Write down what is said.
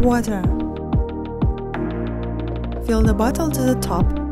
water. Fill the bottle to the top